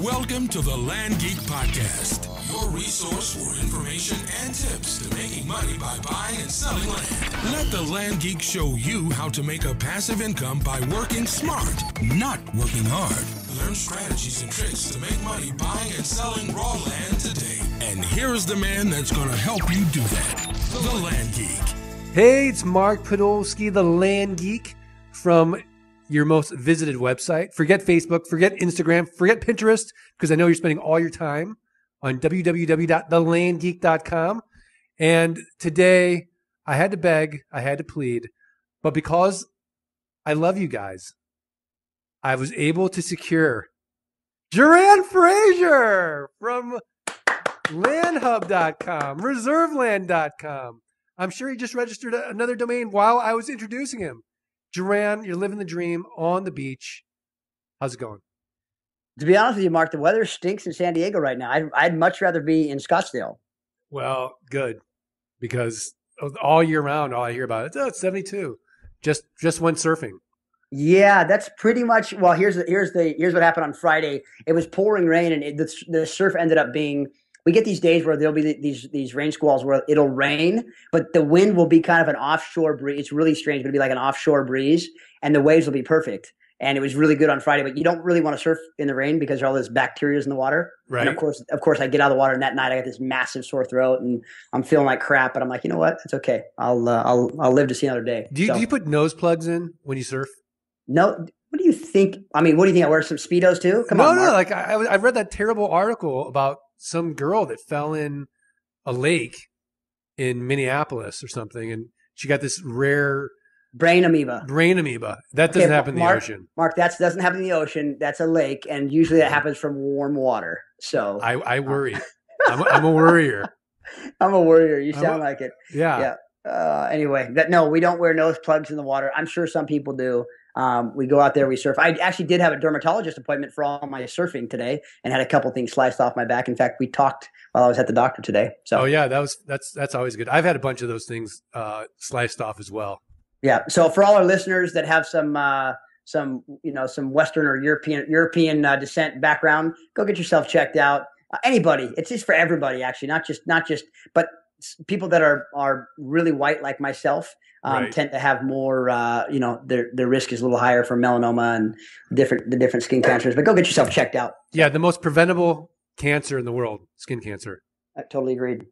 Welcome to the Land Geek Podcast, your resource for information and tips to making money by buying and selling land. Let the Land Geek show you how to make a passive income by working smart, not working hard. Learn strategies and tricks to make money buying and selling raw land today. And here's the man that's going to help you do that, the Land Geek. Hey, it's Mark Podolsky, the Land Geek, from your most visited website. Forget Facebook, forget Instagram, forget Pinterest, because I know you're spending all your time on www.thelandgeek.com. And today I had to beg, I had to plead, but because I love you guys, I was able to secure Jeran Fraser from landhub.com, reserveland.com. I'm sure he just registered another domain while I was introducing him. Jeran, you're living the dream on the beach. How's it going? To be honest with you, Mark, the weather stinks in San Diego right now. I'd much rather be in Scottsdale. Well, good, because all year round, all I hear about it, oh, it's 72. Just went surfing. Yeah, that's pretty much. Well, here's what happened on Friday. It was pouring rain, and the surf ended up being. We get these days where there'll be these rain squalls where it'll rain, but the wind will be kind of an offshore breeze. It's really strange, but it'll be like an offshore breeze, and the waves will be perfect. And it was really good on Friday, but you don't really want to surf in the rain because there are all this bacteria in the water. Right. And of course, I get out of the water, and that night I got this massive sore throat, and I'm feeling like crap. But I'm like, you know what? It's okay. I'll live to see another day. Do you put nose plugs in when you surf? No. What do you think? I mean, what do you think? I wear some Speedos too? Come on, Mark. No. Like I read that terrible article about some girl that fell in a lake in Minneapolis or something, and she got this rare brain amoeba. That doesn't happen in the ocean. Mark, that doesn't happen in the ocean. That's a lake, and usually that happens from warm water. So I worry. I'm a worrier. I'm a worrier. You sound like it. Yeah. Yeah. Anyway, no, we don't wear nose plugs in the water. I'm sure some people do. We go out there, we surf. I actually did have a dermatologist appointment for all my surfing today and had a couple things sliced off my back. In fact, we talked while I was at the doctor today. So, oh yeah, that's always good. I've had a bunch of those things, sliced off as well. Yeah. So for all our listeners that have some Western or European descent background, go get yourself checked out. Anybody, it's just for everybody actually, but people that are really white like myself tend to have more, their risk is a little higher for melanoma and the different skin cancers. But go get yourself checked out. Yeah, the most preventable cancer in the world, skin cancer. I totally agreed.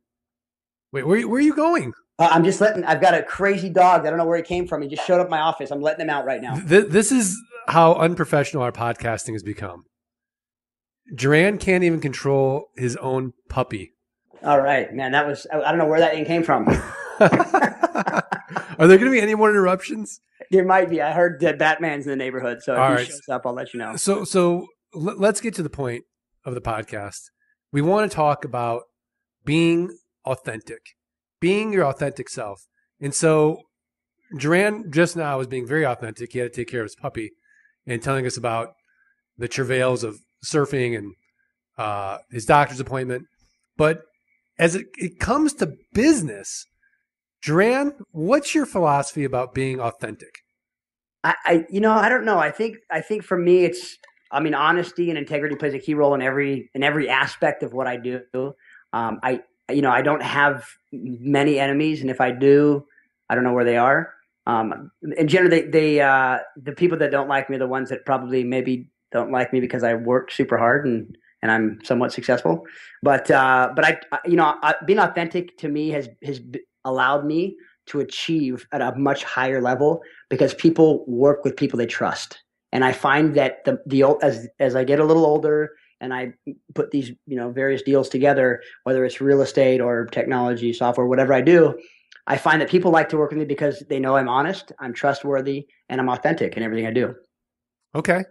Wait, where are you going? I'm just I've got a crazy dog. I don't know where he came from. He just showed up at my office. I'm letting him out right now. This is how unprofessional our podcasting has become. Jeran can't even control his own puppy. All right, man. That was, I don't know where that thing came from. Are there going to be any more interruptions? There might be. I heard that Batman's in the neighborhood, so if he shows up, I'll let you know. So let's get to the point of the podcast. We want to talk about being authentic, being your authentic self. And so Jeran just now was being very authentic. He had to take care of his puppy and telling us about the travails of surfing and his doctor's appointment. But as it comes to business, Jeran, what's your philosophy about being authentic? I don't know. I think for me, honesty and integrity plays a key role in every aspect of what I do. I don't have many enemies, and if I do, I don't know where they are. In general, the people that don't like me are the ones that probably maybe don't like me because I work super hard and I'm somewhat successful. But being authentic to me has allowed me to achieve at a much higher level because people work with people they trust. And I find that as I get a little older and I put these, various deals together, whether it's real estate or technology, software, whatever I do, I find that people like to work with me because they know I'm honest, I'm trustworthy, and I'm authentic in everything I do. Okay.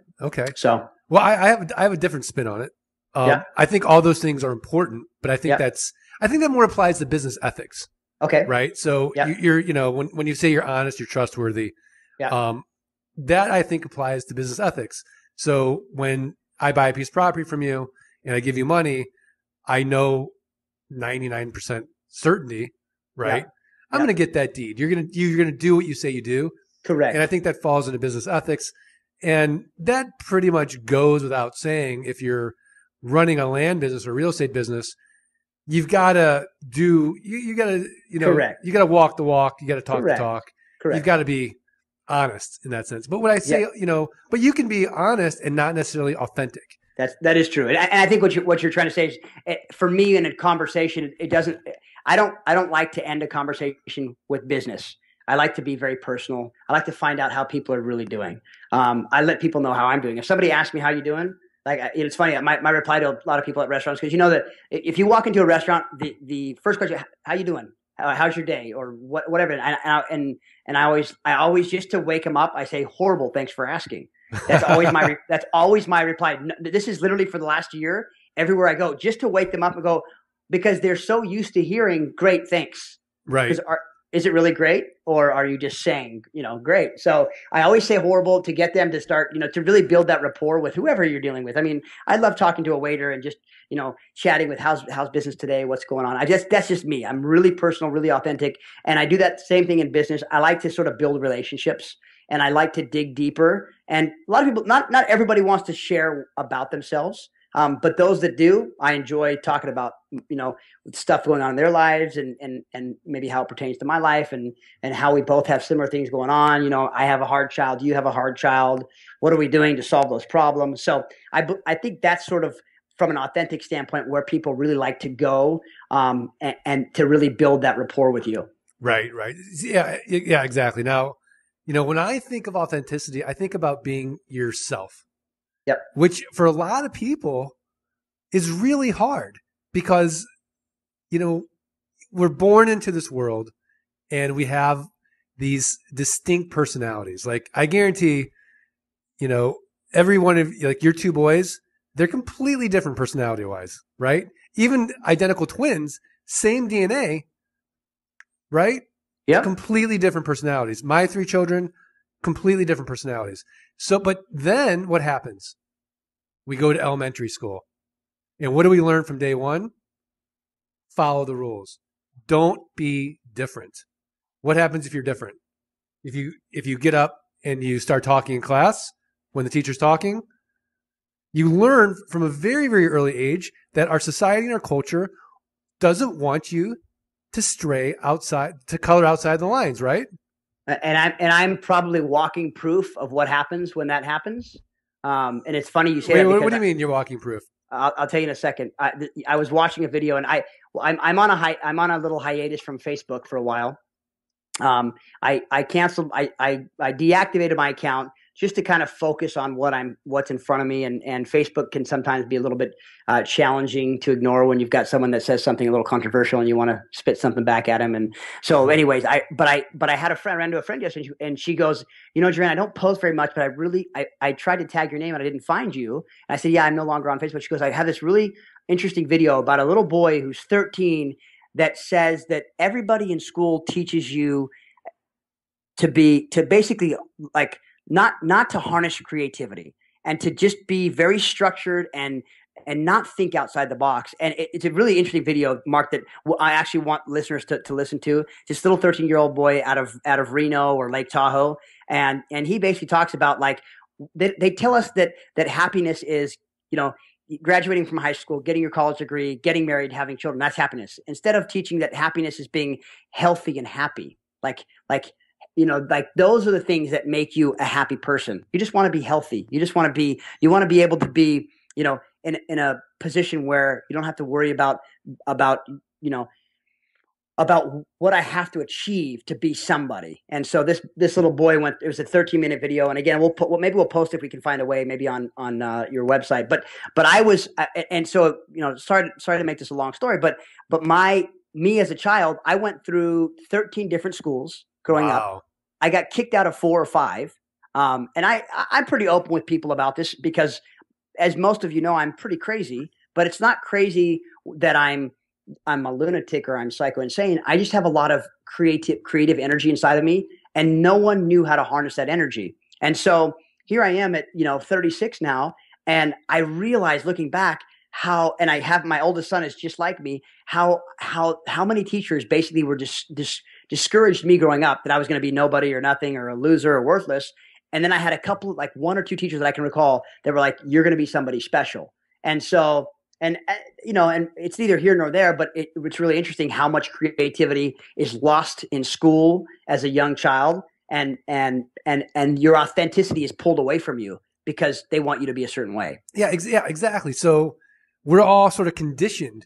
So, well, I have a different spin on it. Yeah. I think all those things are important, but I think that more applies to business ethics. Okay. Right. So when you say you're honest, you're trustworthy. Yeah. That I think applies to business ethics. So when I buy a piece of property from you and I give you money, I know 99% certainty, right? Yeah. I'm going to get that deed. You're going to do what you say you do. Correct. And I think that falls into business ethics, and that pretty much goes without saying if you're running a land business or real estate business, you've got to do, you got to Correct. You got to walk the walk. You got to talk Correct. The talk. Correct. You've got to be honest in that sense. But when I say, you know, but you can be honest and not necessarily authentic. That is true. And I think what you're trying to say is, for me in a conversation, it doesn't, I don't like to end a conversation with business. I like to be very personal. I like to find out how people are really doing. I let people know how I'm doing. If somebody asks me how you doing, like, it's funny, my reply to a lot of people at restaurants, because you know that if you walk into a restaurant, the first question, how you doing? How's your day? Or whatever. And I always, just to wake them up, I say, horrible, thanks for asking. That's always my reply. No, this is literally for the last year, everywhere I go, just to wake them up and go, because they're so used to hearing great thanks. Right. Is it really great? Or are you just saying, great? So I always say horrible to get them to start, to really build that rapport with whoever you're dealing with. I mean, I love talking to a waiter and just, chatting with how's business today, what's going on. That's just me. I'm really personal, really authentic. And I do that same thing in business. I like to sort of build relationships and I like to dig deeper. And a lot of people, not everybody wants to share about themselves. But those that do, I enjoy talking about, stuff going on in their lives and maybe how it pertains to my life and how we both have similar things going on. I have a hard child. You have a hard child. What are we doing to solve those problems? So I think that's sort of from an authentic standpoint where people really like to go and to really build that rapport with you. Right. Yeah, exactly. Now, when I think of authenticity, I think about being yourself. Yep. Which for a lot of people is really hard because, we're born into this world and we have these distinct personalities. Like I guarantee, every one of like your two boys, they're completely different personality wise, right? Even identical twins, same DNA, right? Yeah. Completely different personalities. My three children, completely different personalities. So, but then what happens? We go to elementary school. And what do we learn from day one? Follow the rules. Don't be different. What happens if you're different? If you get up and you start talking in class when the teacher's talking, you learn from a very, very early age that our society and our culture doesn't want you to stray outside, to color outside the lines, right? And I'm probably walking proof of what happens when that happens. And it's funny you say that. What do you mean you're walking proof? I'll tell you in a second. I was watching a video, and I'm on a little hiatus from Facebook for a while. I canceled. I deactivated my account just to kind of focus on what's in front of me. And Facebook can sometimes be a little bit challenging to ignore when you've got someone that says something a little controversial and you want to spit something back at him. And so anyways, I had a friend, I ran into a friend yesterday and she goes, Jeran, I don't post very much, but I tried to tag your name and I didn't find you. And I said, yeah, I'm no longer on Facebook. She goes, I have this really interesting video about a little boy who's 13 that says that everybody in school teaches you to basically like, not to harness creativity and to just be very structured and not think outside the box. And it's a really interesting video, Mark, that I actually want listeners to listen to. This little 13-year-old boy out of Reno or Lake Tahoe. And he basically talks about like, they tell us that happiness is, graduating from high school, getting your college degree, getting married, having children, that's happiness. Instead of teaching that happiness is being healthy and happy, like those are the things that make you a happy person. You just want to be healthy. You just want to be, able to be, in a position where you don't have to worry about what I have to achieve to be somebody. And so this little boy it was a 13-minute video. And again, maybe we'll post if we can find a way, maybe on your website, but I was, and so, sorry to make this a long story, but me as a child, I went through 13 different schools. Growing wow. up, I got kicked out of 4 or 5. And I'm pretty open with people about this because as most of you know, I'm pretty crazy, but it's not crazy that I'm a lunatic or I'm psycho insane. I just have a lot of creative energy inside of me and no one knew how to harness that energy. And so here I am at, 36 now. And I realized looking back how, and I have my oldest son is just like me, how many teachers basically were just discouraged me growing up that I was going to be nobody or nothing or a loser or worthless. And then I had a couple, like 1 or 2 teachers that I can recall that were like, you're going to be somebody special. And so And, you know, and it's neither here nor there, but it's really interesting how much creativity is lost in school as a young child, and your authenticity is pulled away from you because they want you to be a certain way. Yeah, exactly. So we're all sort of conditioned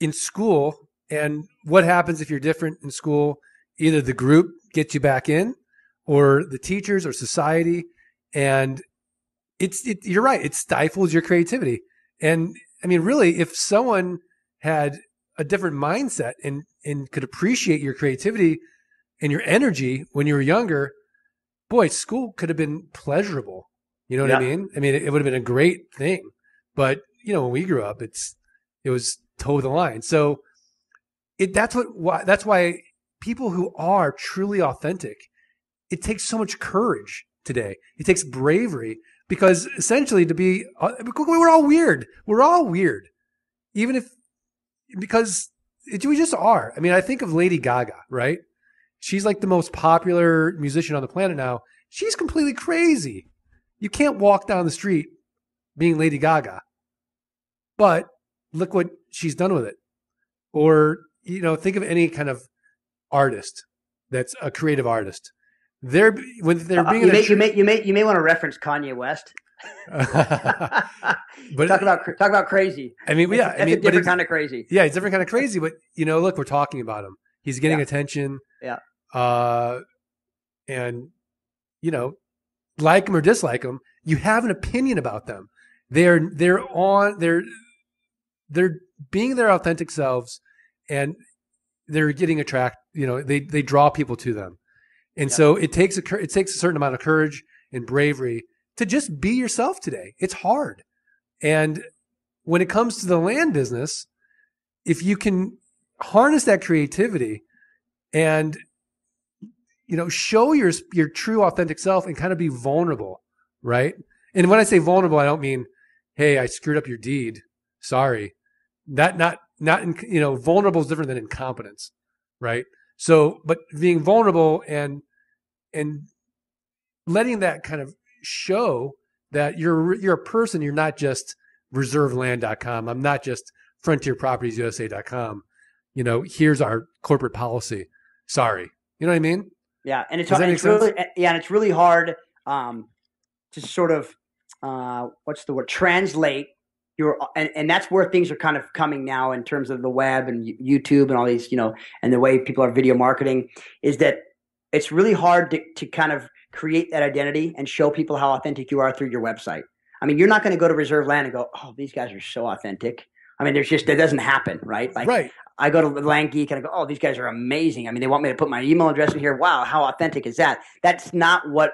in school, and what happens if you're different in school? Either the group gets you back in, or the teachers or society, and you're right, it stifles your creativity. And I mean, really, if someone had a different mindset and could appreciate your creativity and your energy when you were younger, boy, school could have been pleasurable. You know what I mean? I mean, it would have been a great thing. But, you know, when we grew up, it was toe the line. So that's why people who are truly authentic, it takes so much courage today. It takes bravery. Because essentially, we're all weird. We're all weird, we just are. I mean, I think of Lady Gaga, right? She's like the most popular musician on the planet now. She's completely crazy. You can't walk down the street being Lady Gaga. But look what she's done with it. Or, you know, think of any kind of artist that's a creative artist. You may want to reference Kanye West. But talk about crazy. I mean, yeah, it's a different kind of crazy. Yeah, it's a different kind of crazy. But you know, look, we're talking about him. He's getting attention. Yeah. And you know, like him or dislike him, you have an opinion about them. They're being their authentic selves, and they're getting attracted. You know, they draw people to them. And so it takes a certain amount of courage and bravery to just be yourself today. It's hard. And when it comes to the land business, if you can harness that creativity and, you know, show your true authentic self and kind of be vulnerable, right? And when I say vulnerable, I don't mean, hey, I screwed up your deed. Sorry. Vulnerable is different than incompetence, right? So, but being vulnerable and letting that kind of show that you're a person, you're not just reserveland.com. I'm not just frontierpropertiesusa.com. You know, here's our corporate policy. Sorry. You know what I mean? Yeah. And it's, it's really hard to sort of, translate and that's where things are kind of coming now in terms of the web and YouTube and all these, you know, and the way people are video marketing, is that it's really hard to kind of create that identity and show people how authentic you are through your website. I mean, you're not going to go to Reserve Land and go, oh, these guys are so authentic. I mean, that doesn't happen, right? Like, right. I go to The Land Geek and I go, oh, these guys are amazing. I mean, they want me to put my email address in here. Wow, how authentic is that? That's not what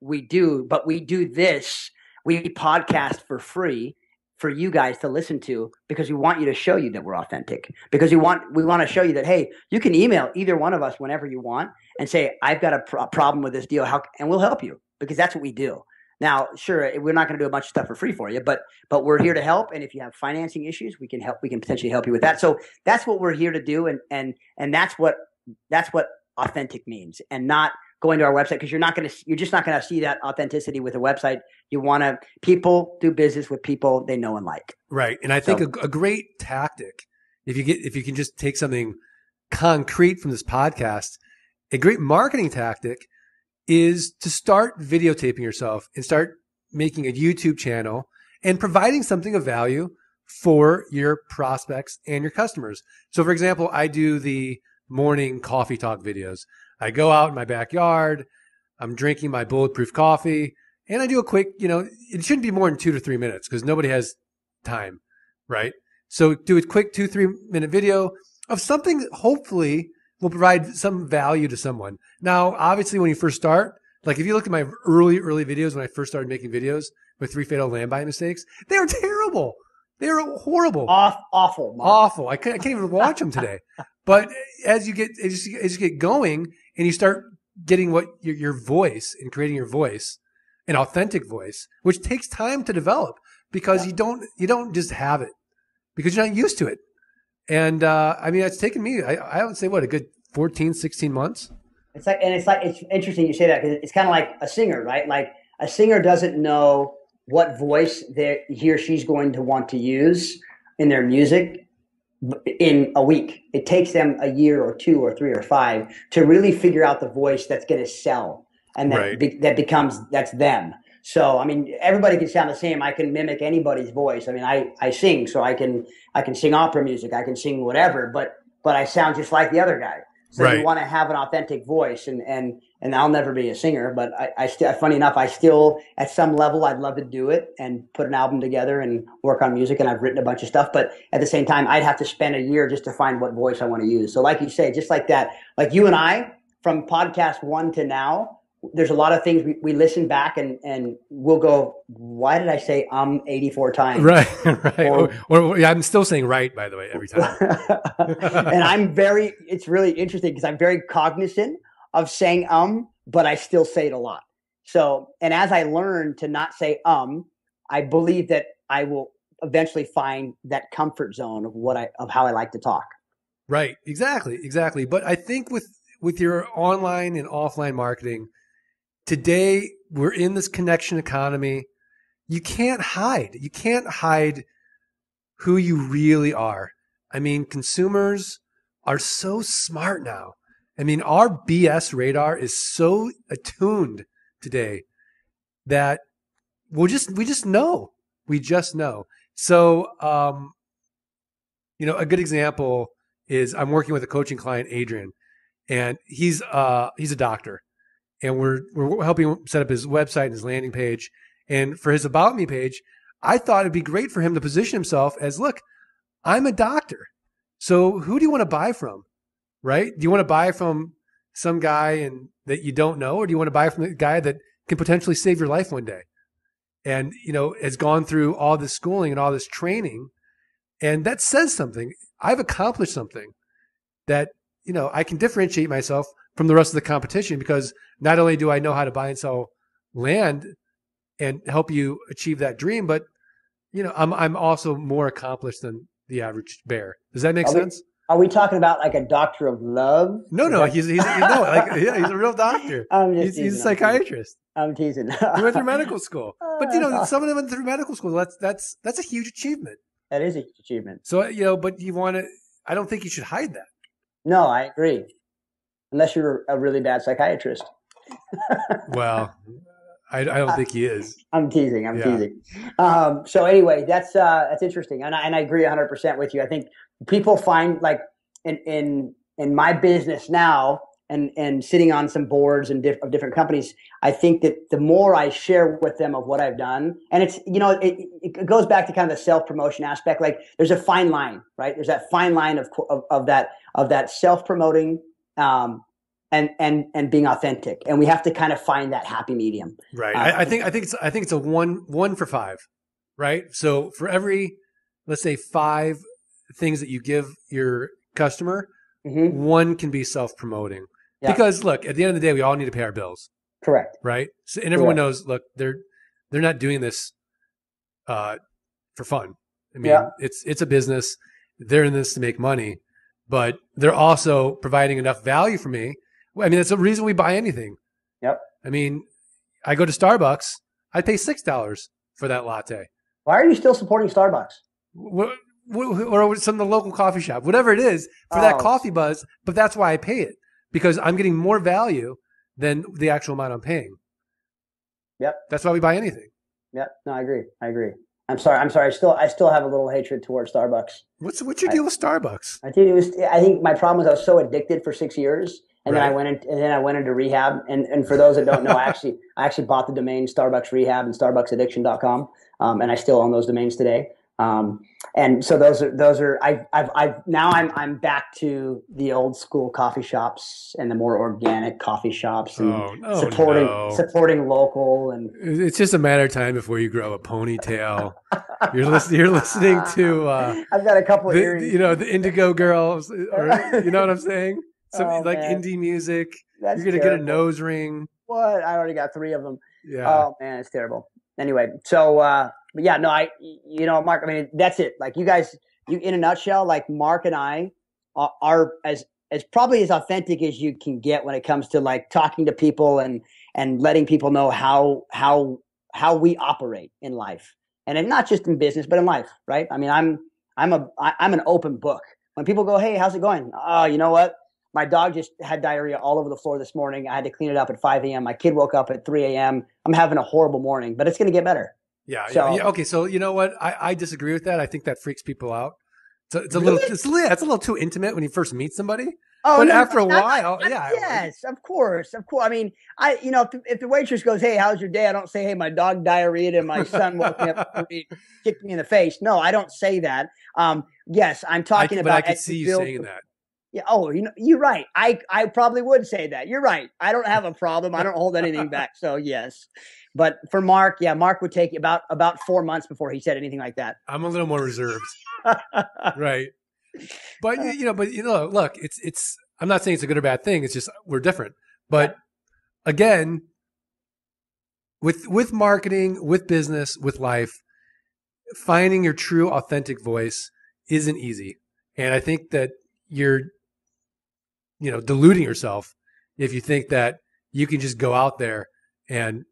we do, but we do this. We podcast for free for you guys to listen to because we want you to show you that we're authentic, because we want to show you that, hey, you can email either one of us whenever you want and say, I've got a problem with this deal. And we'll help you, because that's what we do. Now, sure, we're not going to do a bunch of stuff for free for you, but we're here to help. And if you have financing issues, we can help. We can potentially help you with that. So that's what we're here to do. And that's what authentic means, and not going to our website, because you're just not going to see that authenticity with a website. You want to people do business with people they know and like. Right. And I think a great tactic, if you can just take something concrete from this podcast, a great marketing tactic is to start videotaping yourself and start making a YouTube channel and providing something of value for your prospects and your customers. So for example, I do the morning coffee talk videos. I go out in my backyard, I'm drinking my bulletproof coffee, and I do a quick, you know, it shouldn't be more than 2 to 3 minutes because nobody has time, right? So do a quick 2-3 minute video of something that hopefully will provide some value to someone. Now, obviously when you first start, like if you look at my early videos when I first started making videos with 3 fatal land buying mistakes, they were terrible. They were horrible. Awful. Mark. Awful. I can't even watch them today. But as you get going and you start getting what your voice, and creating your voice, an authentic voice, which takes time to develop because you don't just have it, because you're not used to it. And I mean, it's taken me, I would say, what, a good 14, 16 months. It's interesting you say that, because it's kind of like a singer, right? Like a singer doesn't know what voice he or she's going to want to use in their music in a week. It takes them a year or two or three or five to really figure out the voice that's going to sell and that right. That's them. So, I mean, everybody can sound the same. I can mimic anybody's voice. I mean, I sing, so I can sing opera music. I can sing whatever, but I sound just like the other guy. So right. You want to have an authentic voice, and I'll never be a singer, but funny enough, I still, at some level, I'd love to do it and put an album together and work on music, and I've written a bunch of stuff, but at the same time, I'd have to spend a year just to find what voice I want to use. So like you say, just like that, like you and I, from podcast one to now, there's a lot of things we listen back and we'll go, why did I say 84 times? Right. Or I'm still saying right, by the way, every time. And it's really interesting because I'm very cognizant of saying but I still say it a lot. So, and as I learn to not say I believe that I will eventually find that comfort zone of how I like to talk. Right. Exactly. But I think with your online and offline marketing, today, we're in this connection economy. You can't hide. You can't hide who you really are. I mean, consumers are so smart now. I mean, our BS radar is so attuned today that we just know. We just know. So, a good example is I'm working with a coaching client, Adrian, and he's a doctor. And we're helping him set up his website and his landing page. And for his About Me page, I thought it'd be great for him to position himself as, look, I'm a doctor. So who do you want to buy from, right? Do you want to buy from some guy that you don't know? Or do you want to buy from the guy that can potentially save your life one day? And, has gone through all this schooling and all this training. And that says something. I've accomplished something that, I can differentiate myself from the rest of the competition, because not only do I know how to buy and sell land and help you achieve that dream, but I'm also more accomplished than the average bear. Does that make sense? Are we talking about like a doctor of love? No, he's a real doctor. He's a psychiatrist. I'm teasing. He went through medical school, but someone went through medical school. That's a huge achievement. That is a huge achievement. So but you want to. I don't think you should hide that. No, I agree. Unless you're a really bad psychiatrist. Well, I don't think he is. I'm teasing. I'm teasing. So anyway, that's interesting. And I agree 100% with you. I think people find, like in my business now and sitting on some boards and of different companies, I think that the more I share with them of what I've done, and it's, it goes back to kind of the self-promotion aspect. Like there's a fine line, right? There's that fine line of that self-promoting, and being authentic, and we have to kind of find that happy medium. Right. I think it's a one for five, right? So for every, let's say, five things that you give your customer, mm-hmm. one can be self-promoting, yeah. Because look, at the end of the day, we all need to pay our bills. Correct. Right. So, and everyone Correct. Knows, look, they're not doing this, for fun. I mean, yeah. It's a business. They're in this to make money. But they're also providing enough value for me. I mean, that's the reason we buy anything. Yep. I mean, I go to Starbucks. I pay $6 for that latte. Why are you still supporting Starbucks? Or some of the local coffee shop, whatever it is, for that coffee buzz. But that's why I pay it, because I'm getting more value than the actual amount I'm paying. Yep. That's why we buy anything. Yep. No, I agree. I'm sorry. I still have a little hatred towards Starbucks. What's your deal with Starbucks? I think my problem was I was so addicted for 6 years, and right. then I went into rehab. And for those that don't know, I actually bought the domain starbucksrehab and starbucksaddiction.com, and I still own those domains today. And so those are now I'm back to the old school coffee shops and the more organic coffee shops and supporting local, and it's just a matter of time before you grow a ponytail. You're listening to I've got a couple of earrings. The Indigo Girls, or, you know what I'm saying? Something like man. Indie music. That's you're gonna terrible. Get a nose ring. What? I already got 3 of them. Yeah. Oh man, it's terrible. Anyway, so but yeah, no, Mark, I mean, that's it. Like you guys, in a nutshell, like Mark and I are as probably as authentic as you can get when it comes to like talking to people and letting people know how how we operate in life, and not just in business, but in life, right? I mean, I'm an open book. When people go, "Hey, how's it going?" Oh, you know what? My dog just had diarrhea all over the floor this morning. I had to clean it up at 5 a.m. My kid woke up at 3 a.m. I'm having a horrible morning, but it's going to get better. Yeah. Okay. So you know what? I disagree with that. I think that freaks people out. It's a little too intimate when you first meet somebody. Oh, but no, after a while, yeah. Yes, of course. I mean, if the waitress goes, "Hey, how's your day?" I don't say, "Hey, my dog diarrheaed and my son woke me up and kicked me in the face." No, I don't say that. Yes, I'm talking about. But I could see you saying that. Yeah. Oh, you're right. I probably would say that. You're right. I don't have a problem. I don't hold anything back. So yes. But for Mark, yeah, Mark would take about 4 months before he said anything like that. I'm a little more reserved. Right. But look, it's I'm not saying it's a good or bad thing. It's just we're different. But again, with marketing, with business, with life, finding your true authentic voice isn't easy. And I think that you're deluding yourself if you think that you can just go out there and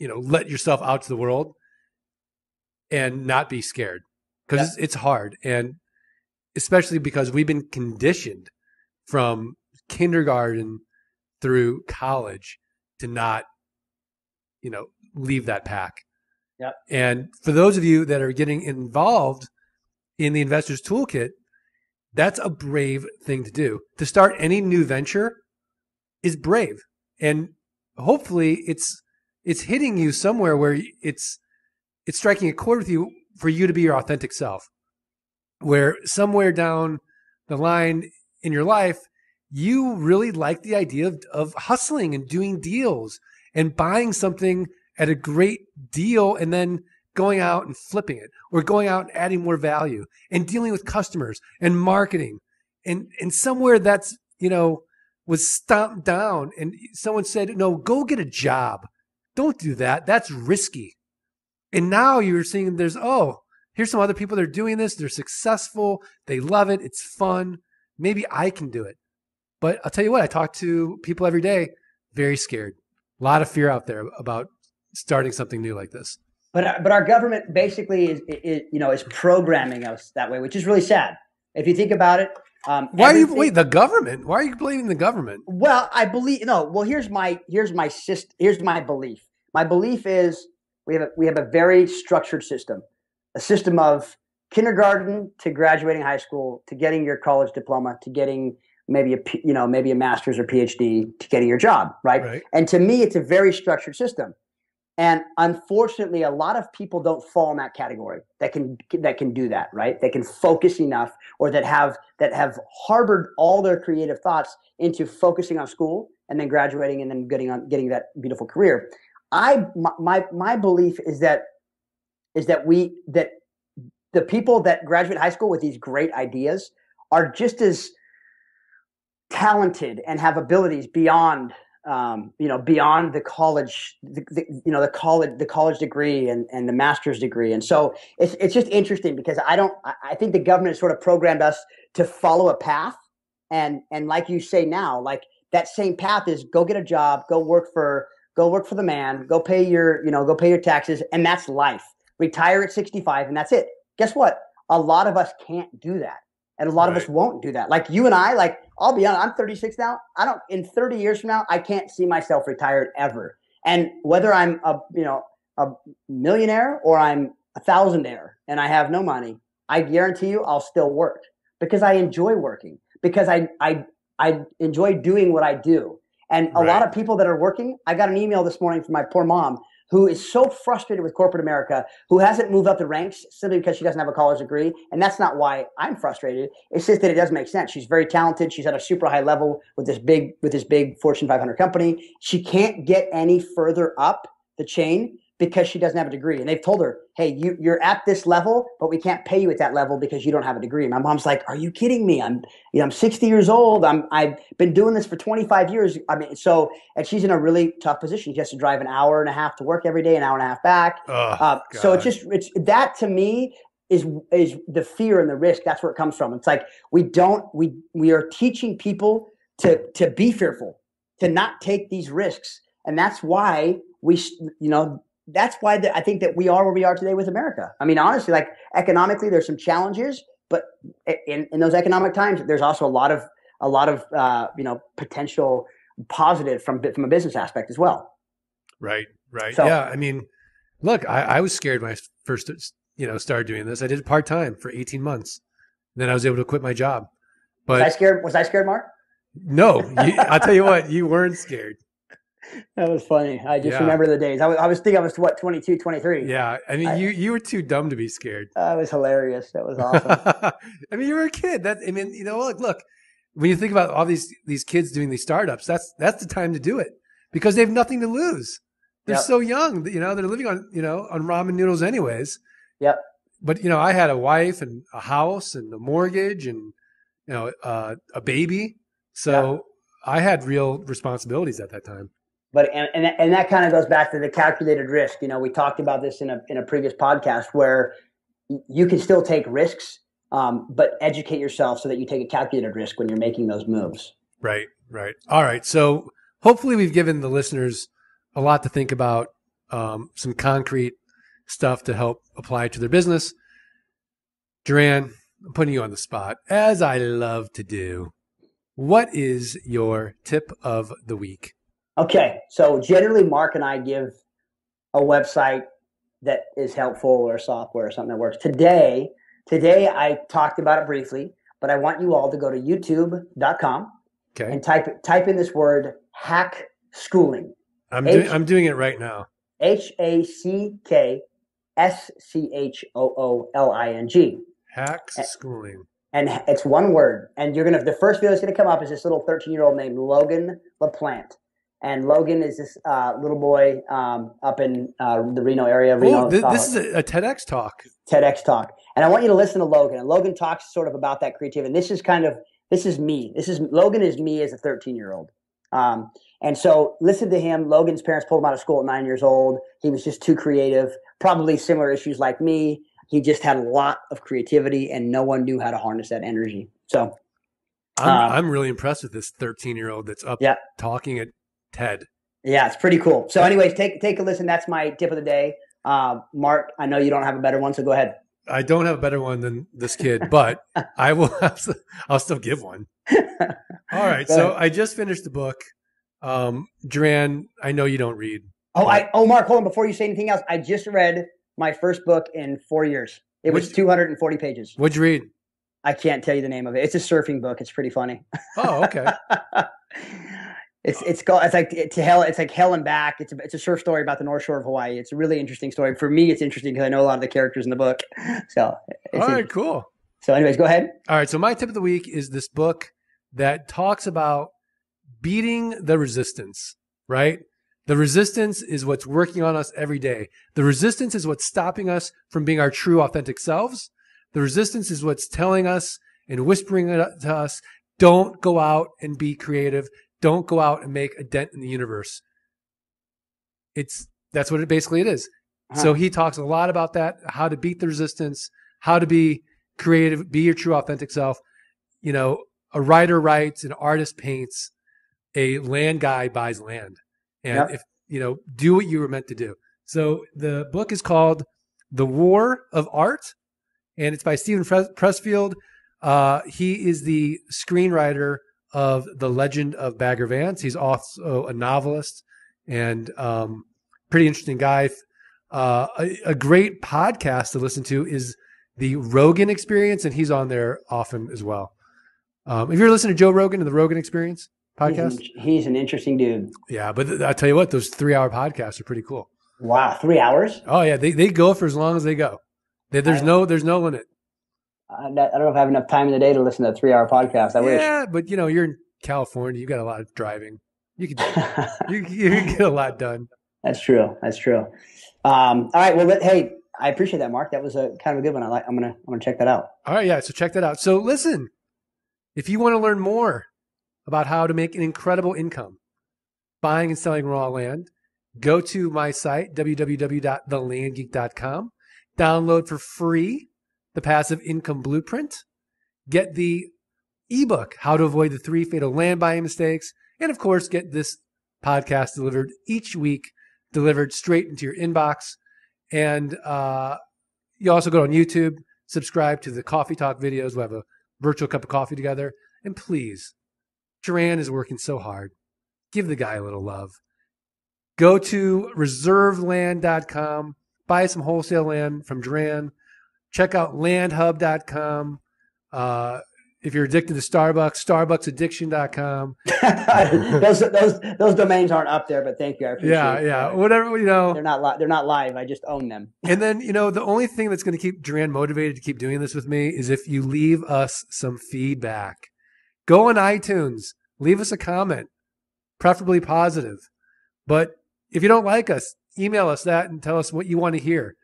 let yourself out to the world and not be scared, because it's hard. And especially because we've been conditioned from kindergarten through college to not, leave that pack. Yep. And for those of you that are getting involved in the Investor's Toolkit, that's a brave thing to do. To start any new venture is brave. And hopefully it's hitting you somewhere where it's striking a chord with you for you to be your authentic self, where somewhere down the line in your life, you really like the idea of hustling and doing deals and buying something at a great deal and then going out and flipping it, or going out and adding more value and dealing with customers and marketing. And somewhere that's, was stomped down and someone said, "No, go get a job. Don't do that. That's risky." And now you're seeing here's some other people that are doing this. They're successful. They love it. It's fun. Maybe I can do it. But I'll tell you what, I talk to people every day, very scared. A lot of fear out there about starting something new like this. But our government basically is programming us that way, which is really sad. If you think about it. The government? Why are you blaming the government? Well, I believe here's my belief. My belief is we have a very structured system, a system of kindergarten to graduating high school, to getting your college diploma, to getting maybe a master's or PhD, to getting your job, right? And to me, it's a very structured system. And unfortunately, a lot of people don't fall in that category that can do that, right? That can focus enough, or that have harbored all their creative thoughts into focusing on school and then graduating and then getting that beautiful career. My belief is that the people that graduate high school with these great ideas are just as talented and have abilities beyond beyond the college, the college degree and the master's degree. And so it's just interesting, because I think the government has sort of programmed us to follow a path. And like you say now, like that same path is go get a job, go work for the man, go pay your taxes. And that's life. Retire at 65 and that's it. Guess what? A lot of us can't do that. And a lot of us won't do that. Like you and I, like, I'll be honest, I'm 36 now. In 30 years from now, I can't see myself retired ever. And whether I'm a millionaire or I'm a thousandaire and I have no money, I guarantee you I'll still work, because I enjoy working, because I enjoy doing what I do. And a lot of people that are working, I got an email this morning from my poor mom, who is so frustrated with corporate America, who hasn't moved up the ranks simply because she doesn't have a college degree. And that's not why I'm frustrated. It's just that it doesn't make sense. She's very talented. She's at a super high level with this big Fortune 500 company. She can't get any further up the chain because she doesn't have a degree. And they've told her, "Hey, you're at this level, but we can't pay you at that level because you don't have a degree." My mom's like, "Are you kidding me? I'm 60 years old. I've been doing this for 25 years. And she's in a really tough position. She has to drive an hour and a half to work every day, an hour and a half back. So it's that to me is the fear and the risk. That's where it comes from. It's like we are teaching people to be fearful, to not take these risks. And that's why that's why I think that we are where we are today with America. I mean, honestly, like economically, there's some challenges, but in those economic times, there's also a lot of potential positive from a business aspect as well. Right. Right. So, yeah. I mean, look, I was scared when I first, started doing this. I did it part-time for 18 months. Then I was able to quit my job. But was I scared, Mark? No, I'll tell you what, you weren't scared. That was funny. I just remember the days. I was thinking I was 22, 23. Yeah. I mean, you were too dumb to be scared. That was hilarious. That was awesome. I mean, you were a kid. Look, when you think about all these kids doing these startups, that's the time to do it because they have nothing to lose. They're so young, they're living on ramen noodles anyways. Yep. But, I had a wife and a house and a mortgage and, a baby. So I had real responsibilities at that time. But and that kind of goes back to the calculated risk. We talked about this in a previous podcast where you can still take risks, but educate yourself so that you take a calculated risk when you're making those moves. Right, right. All right. So hopefully we've given the listeners a lot to think about, some concrete stuff to help apply to their business. Jeran, I'm putting you on the spot, as I love to do. What is your tip of the week? Okay. So generally, Mark and I give a website that is helpful or software or something that works. Today I talked about it briefly, but I want you all to go to youtube.com and type in this word, Hack Schooling. I'm doing it right now. HackSchooling. Hack Schooling. And it's one word. And the first video that's going to come up is this little 13-year-old named Logan LaPlante. And Logan is this little boy up in the Reno area. This is a TEDx talk. And I want you to listen to Logan. And Logan talks sort of about that creativity. And this is me. Logan is me as a 13-year-old. And so listen to him. Logan's parents pulled him out of school at 9 years old. He was just too creative, probably similar issues like me. He just had a lot of creativity and no one knew how to harness that energy. So I'm really impressed with this 13-year-old that's up talking at TED. Yeah, it's pretty cool. So anyways, take a listen. That's my tip of the day. Mark, I know you don't have a better one, so go ahead. I don't have a better one than this kid, but I'll still give one. All right. So I just finished the book. Jeran, I know you don't read. Mark, hold on. Before you say anything else, I just read my first book in 4 years. It was 240 pages. What'd you read? I can't tell you the name of it. It's a surfing book. It's pretty funny. Oh, okay. It's like Hell and Back. It's a surf story about the North Shore of Hawaii. It's a really interesting story. For me, it's interesting because I know a lot of the characters in the book. So all right, cool. So anyways, go ahead. All right. So my tip of the week is this book that talks about beating the resistance, right? The resistance is what's working on us every day. The resistance is what's stopping us from being our true authentic selves. The resistance is what's telling us and whispering it to us, don't go out and be creative. Don't go out and make a dent in the universe. That's what it basically is. Uh-huh. So he talks a lot about that, how to beat the resistance, how to be creative, be your true authentic self. A writer writes, an artist paints, a land guy buys land. And if, do what you were meant to do. So the book is called The War of Art, and it's by Stephen Pressfield. He is the screenwriter of The Legend of Bagger Vance. He's also a novelist and pretty interesting guy. A great podcast to listen to is the Rogan Experience, and he's on there often as well. Have you ever listened to Joe Rogan and the Rogan Experience podcast? He's an interesting dude. Yeah, but I tell you what, those 3-hour podcasts are pretty cool. Wow, 3 hours? Oh yeah, they go for as long as they go. There's no limit. I don't know if I have enough time in the day to listen to a 3-hour podcast. I wish. Yeah, but you're in California. You got a lot of driving. You can get a lot done. That's true. All right. Well, hey, I appreciate that, Mark. That was a kind of a good one. I'm gonna check that out. All right. Yeah. So check that out. So listen, if you want to learn more about how to make an incredible income buying and selling raw land, go to my site, www.thelandgeek.com. Download for free the Passive Income Blueprint. Get the ebook, How to Avoid the 3 Fatal Land Buying Mistakes. And of course, get this podcast delivered each week delivered straight into your inbox. And you also go on YouTube, subscribe to the Coffee Talk videos. We'll have a virtual cup of coffee together. And please, Jeran is working so hard. Give the guy a little love. Go to reserveland.com. Buy some wholesale land from Jeran. Check out landhub.com. If you're addicted to Starbucks, starbucksaddiction.com. those domains aren't up there, but thank you. I appreciate it. Yeah. Whatever, you know. They're not live. I just own them. And then, you know, the only thing that's going to keep Jeran motivated to keep doing this with me is if you leave us some feedback. Go on iTunes. Leave us a comment, preferably positive. But if you don't like us, email us that and tell us what you want to hear.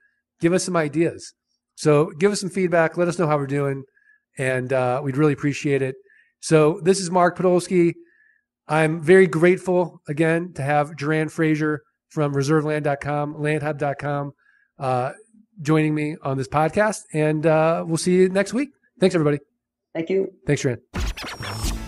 Give us some ideas. So give us some feedback. Let us know how we're doing. And we'd really appreciate it. So this is Mark Podolsky. I'm very grateful, again, to have Jeran Fraser from reserveland.com, landhub.com joining me on this podcast. And we'll see you next week. Thanks, everybody. Thank you. Thanks, Jeran.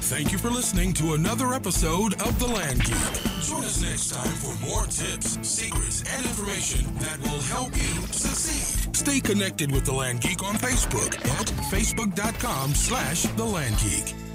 Thank you for listening to another episode of The Land Geek. Join us next time for more tips, secrets, and information that will help you succeed. Stay connected with The Land Geek on Facebook at facebook.com/TheLandGeek.